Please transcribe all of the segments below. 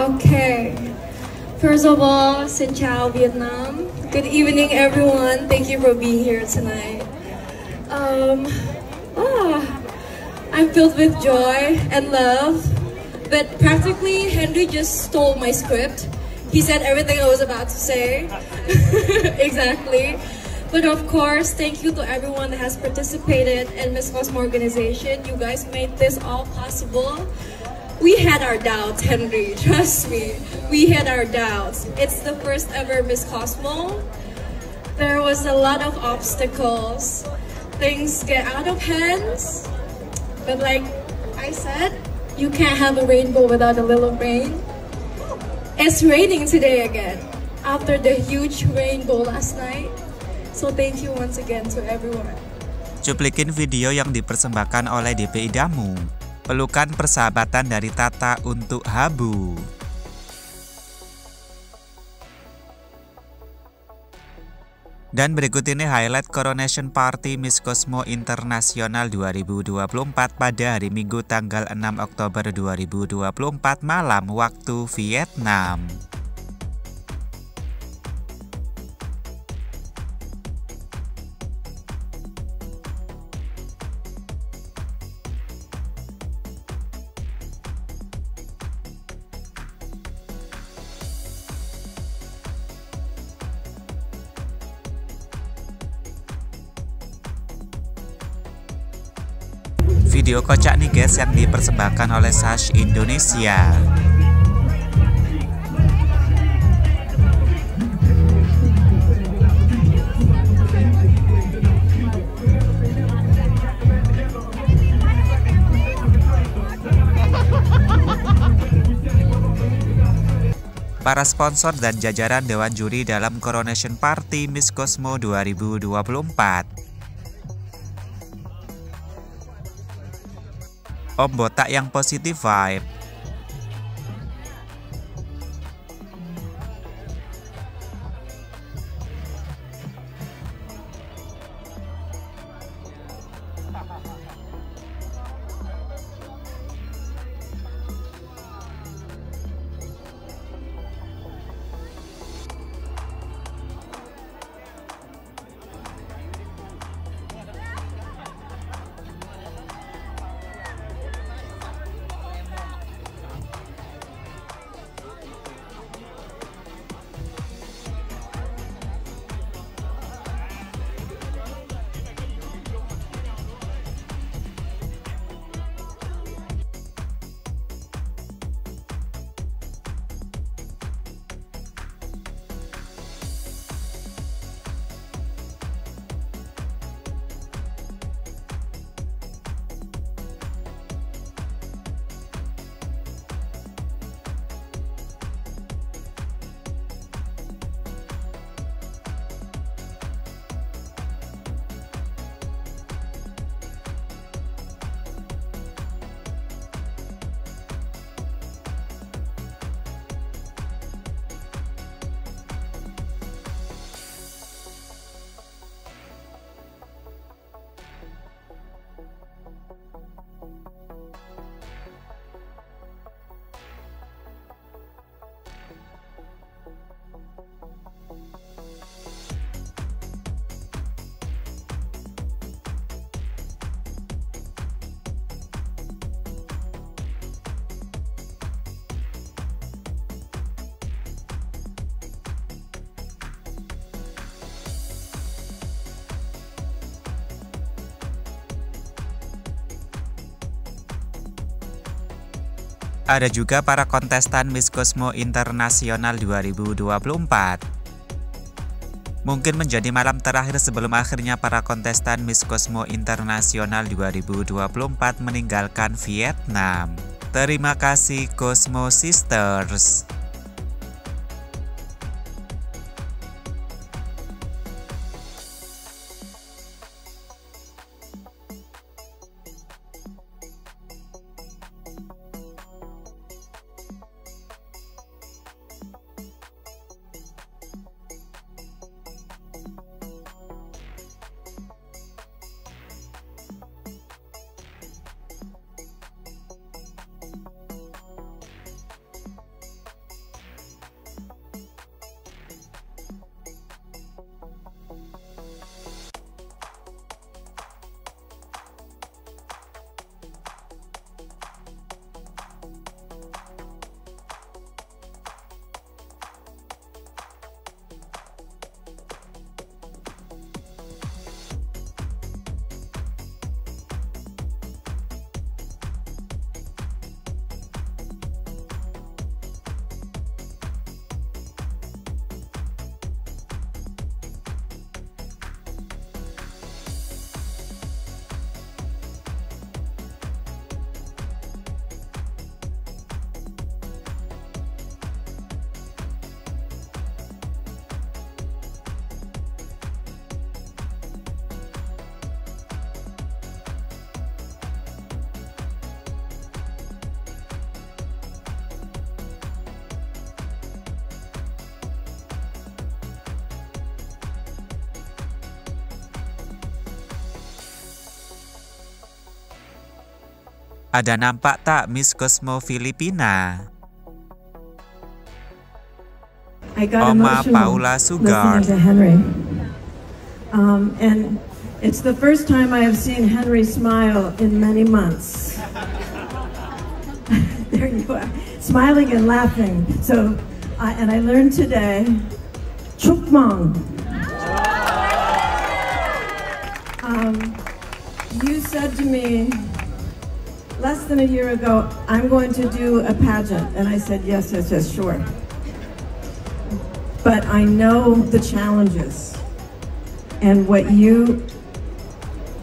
Okay. First of all, xin chào Vietnam. Good evening, everyone. Thank you for being here tonight. I'm filled with joy and love. But practically, Henry just stole my script. He said everything I was about to say. Exactly. But of course, thank you to everyone that has participated in Miss Cosmo organization. You guys made this all possible. We had our doubts, Henry, trust me. We had our doubts. It's the first ever Miss Cosmo. There was a lot of obstacles. Things get out of hands. But like I said, you can't have a rainbow without a little rain. It's raining today again, after the huge rainbow last night. So thank you once again to everyone. Cuplikin video yang dipersembahkan oleh DPI Damu. Pelukan persahabatan dari Tata untuk Habu. Dan berikut ini highlight Coronation Party Miss Cosmo International 2024 pada hari Minggu tanggal 6 Oktober 2024 malam waktu Vietnam. Video kocak nih guys yang dipersembahkan oleh Sash Indonesia. Para sponsor dan jajaran Dewan Juri dalam Coronation Party Miss Cosmo 2024. Om botak yang positif vibe. Ada juga para kontestan Miss Cosmo International 2024. Mungkin menjadi malam terakhir sebelum akhirnya para kontestan Miss Cosmo International 2024 meninggalkan Vietnam. Terima kasih Cosmo Sisters. Ada nampak tak Miss Cosmo Filipina? Oma Paula Sugar. And it's the first time I have seen Henry smile in many months. There you are, smiling and laughing. So, and I learned today, Chukmang. You said to me less than a year ago, I'm going to do a pageant, and I said yes, sure. But I know the challenges. And what you,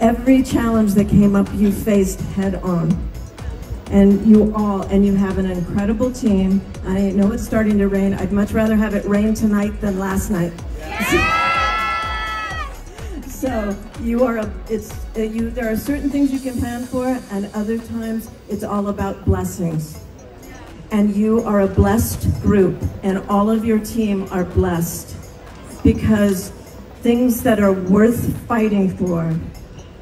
every challenge that came up, you faced head on. And you all, and you have an incredible team. I know it's starting to rain. I'd much rather have it rain tonight than last night. Yeah. So you are, there are certain things you can plan for, and other times it's all about blessings. And you are a blessed group, and all of your team are blessed, because things that are worth fighting for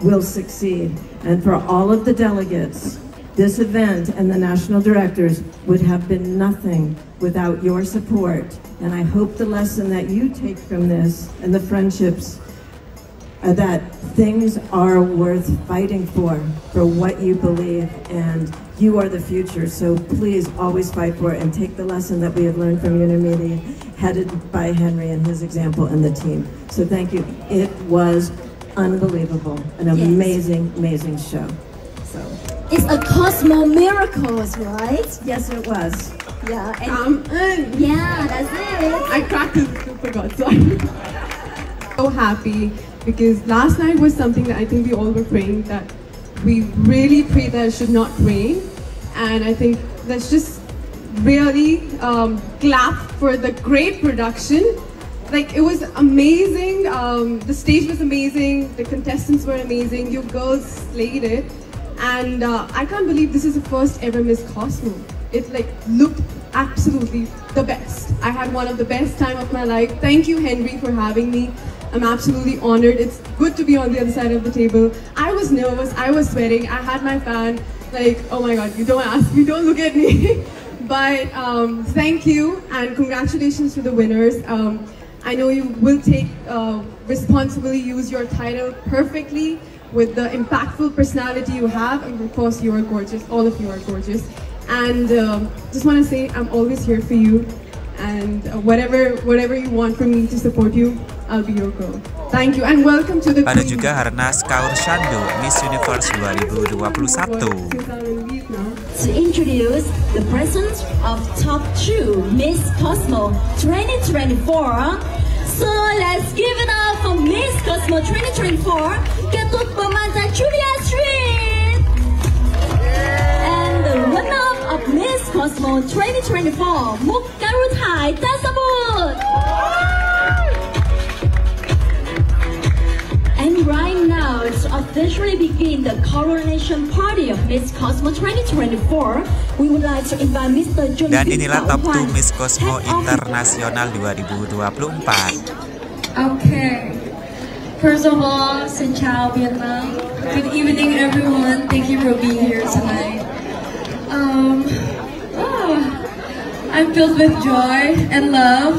will succeed. And for all of the delegates, this event and the national directors would have been nothing without your support. And I hope the lesson that you take from this and the friendships are that things are worth fighting for what you believe, and you are the future. So please always fight for it, and take the lesson that we have learned from Uni Media, headed by Henry and his example and the team. So thank you. It was unbelievable, an amazing, amazing show. So it's a Cosmo miracles, right? Yes, it was. Yeah. And yeah, that's it. I cracked and forgot. So I'm so happy, because last night was something that I think we all were praying, that we really pray that it should not rain. And I think that's just really clap for the great production. Like, it was amazing. The stage was amazing, the contestants were amazing, you girls slayed it. And I can't believe this is the first ever Miss Cosmo. It like looked absolutely the best. I had one of the best time of my life. Thank you, Henry, for having me. I'm absolutely honored. It's good to be on the other side of the table. I was nervous, I was sweating, I had my fan, like, oh my god, you don't ask me, don't look at me. But thank you, and congratulations to the winners. I know you will take responsibly, use your title perfectly with the impactful personality you have. And of course, you are gorgeous. All of you are gorgeous. And just want to say, I'm always here for you. And whatever you want from me to support you, I'll be your girl. Thank you, and welcome to the. Ada juga Harnas Kaur Shando, Miss Universe 2021. To introduce the presence of top 2 Miss Cosmo 2024. So let's give it up for Miss Cosmo 2024, Ketut Permata Julia Street. And the winner of Miss Cosmo 2024, Muka Ruta Jansabud. And right now, it's officially begin the coronation party of Miss Cosmo 2024. We would like to invite Mr. John. Dan inilah top 2 Miss Cosmo International 2024. Okay. First of all, xin chào Vietnam. Good evening, everyone. Thank you for being here tonight. I'm filled with joy and love,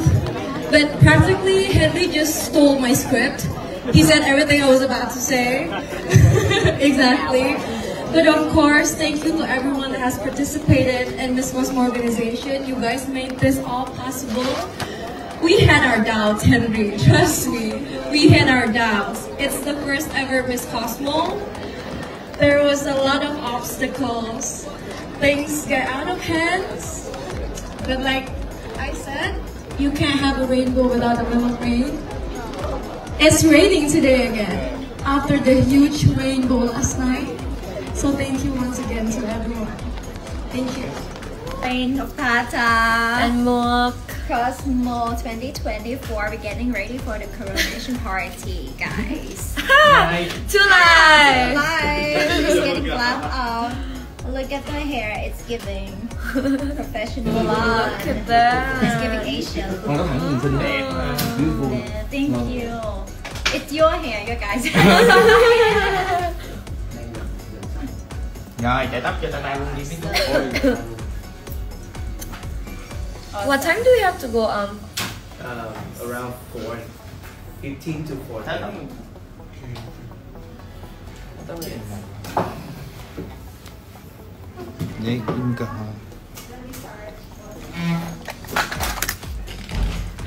but practically Henry just stole my script. He said everything I was about to say. Exactly. But of course, thank you to everyone that has participated in Miss Cosmo organization. You guys made this all possible. We had our doubts, Henry. Trust me. We had our doubts. It's the first ever Miss Cosmo. There was a lot of obstacles. Things get out of hands. But like I said, you can't have a rainbow without a little rain. It's raining today again, after the huge rainbow last night. So thank you once again to everyone. Thank you. Rain of Tata and Mook. Cosmo 2024, we're getting ready for the coronation party, guys. July! July! Just getting blacked out. Look at my hair, it's giving professional. Look at that. It's giving Asian. Oh, thank you. It's your hair, you guys. Rồi, chạy tóc cho Tata luôn đi. What time do you have to go on? Around 4. 15 to 4. Nhảy in cả.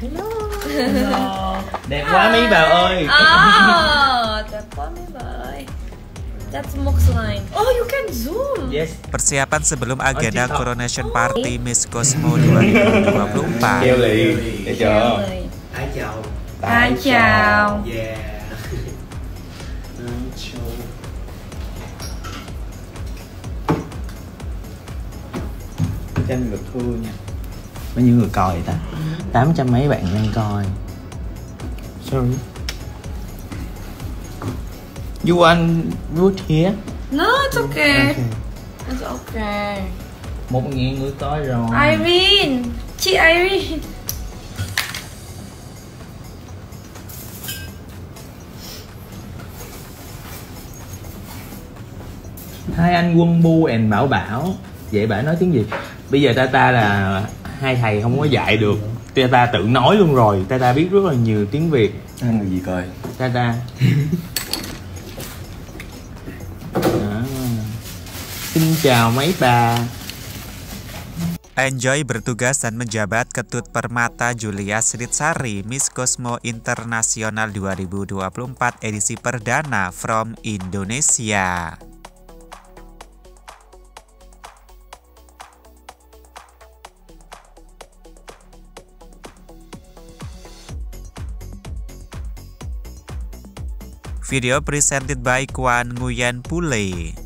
Hello. Hello. Đẹp quá mấy bà ơi. Oh, đẹp quá mấy bà ơi. That's Mox line. Oh, you can zoom. Yes. Persiapan sebelum agenda Coronation Party Miss Cosmo 2024. Kêu lì. Để chờ. Ai chào. Ai chào. Yeah. Tranh được thua nha. Bao nhiêu người coi ta? 800 mấy bạn đang coi. Sorry. You want root here? No, it's okay. Okay. It's okay. 1.000 người coi rồi. Irene, chị Irene. Hai anh Quân Bu and Bảo Bảo. Vậy bà nói tiếng Việt. Bây giờ Tata là hai thầy không có dạy được. Tata tự nói luôn rồi. Tata biết rất là nhiều tiếng Việt. Ăn được gì coi? Tata. Xin chào mấy bà. Enjoy bertugas dan menjabat Ketut Permata Julia Sridsari Miss Cosmo International 2024 edisi perdana from Indonesia. Video presented by Kuan Nguyen Pule.